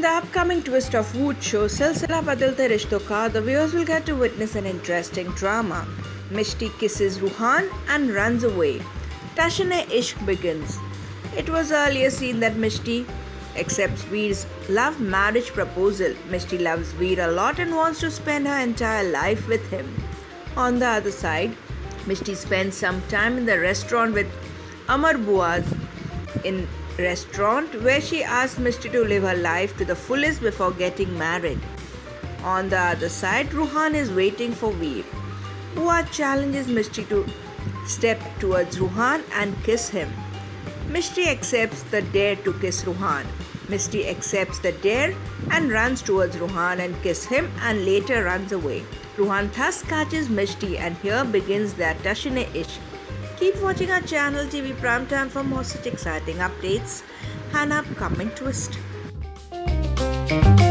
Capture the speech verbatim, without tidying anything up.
In the upcoming twist of Wood show Silsila Badalte Rishton Ka, the viewers will get to witness an interesting drama. Mishti kisses Ruhaan and runs away. Tashan-E-Ishq begins. It was earlier seen that Mishti accepts Veer's love marriage proposal. Mishti loves Veer a lot and wants to spend her entire life with him. On the other side, Mishti spends some time in the restaurant with Amar Bua's in restaurant where she asks Mishti to live her life to the fullest before getting married. On the other side, Ruhaan is waiting for Veer. Buaz challenges Mishti to step towards Ruhaan and kiss him. Mishti accepts the dare to kiss Ruhaan. Mishti accepts the dare and runs towards Ruhaan and kisses him and later runs away. Ruhaan thus catches Mishti and here begins their Tashan-E-Ishq. Keep watching our channel T V Primetime for more such exciting updates and upcoming twist.